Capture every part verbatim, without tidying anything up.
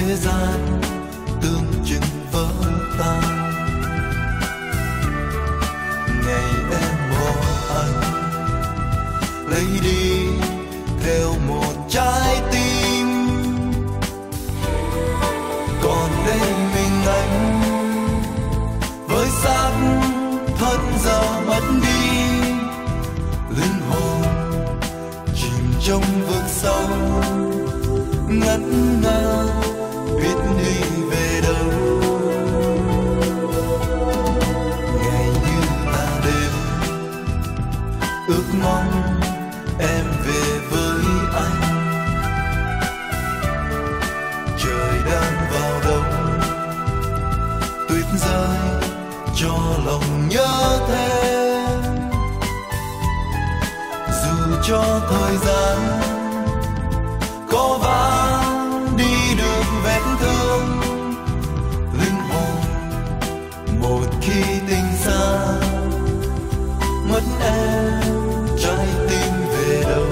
thế gian tương chừng vỡ tan. Ngày em bỏ anh lấy đi theo một trái tim, còn đây mình anh với xác thân giờ mất đi, linh hồn chìm trong vực sâu ngất ngơ biết đi về đâu. Ngày như là đêm ước mong em về với anh, trời đang vào đông tuyết rơi cho lòng nhớ thêm, dù cho thời gian có vã đi đường vết thương, linh hồn một khi tình xa mất em trái tim về đâu.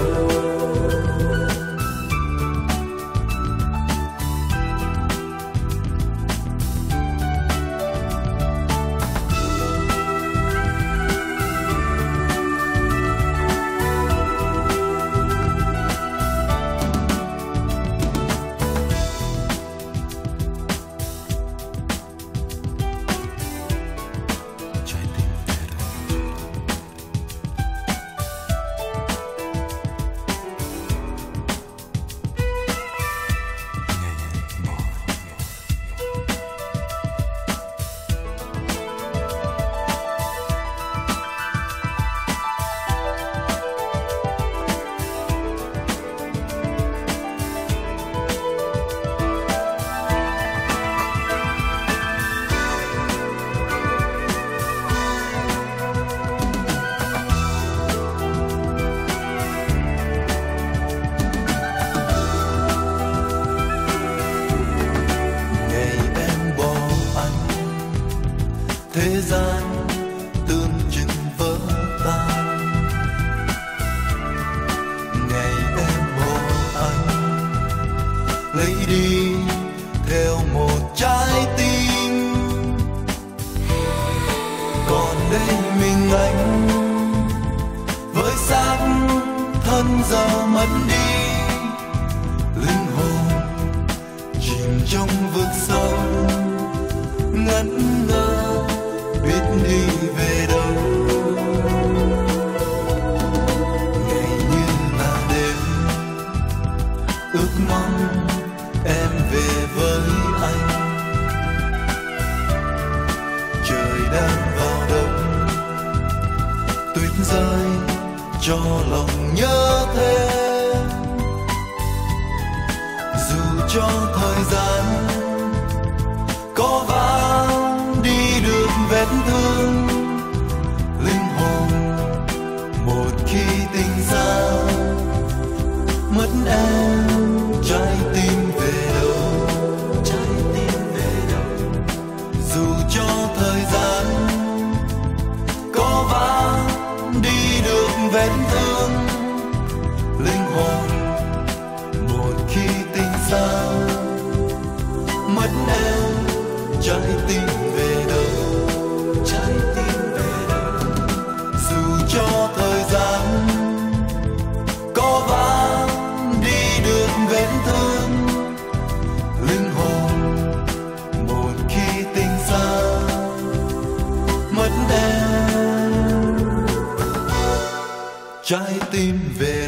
Thế gian tương chừng vỡ tan. Ngày em bỏ anh lấy đi theo một trái tim, còn đây mình anh với xác thân giờ mất đi, linh hồn chìm trong vực sâu ngất ngơ biết đi về đâu. Ngày như là đêm ước mong em về với anh, trời đang vào đông tuyết rơi cho lòng nhớ thêm, dù cho thời gian có vã đi đường vết thương, linh hồn một khi tình xa mất em trái tim về đâu. Trái tim về đâu, dù cho thời gian có vã đi đường vết thương, linh hồn một khi tình xa mất em trái tim về đâu. Trái tim về đâu, dù cho thời gian có vã đi đường vết thương, linh hồn một khi tình xa mất em trái tim về đâu.